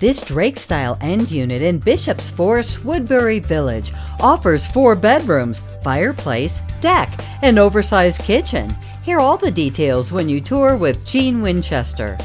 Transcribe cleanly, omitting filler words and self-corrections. This Drake-style end unit in Bishops Forest, Woodbury Village offers 4 bedrooms, fireplace, deck, and oversized kitchen. Hear all the details when you tour with Jodi Winchester.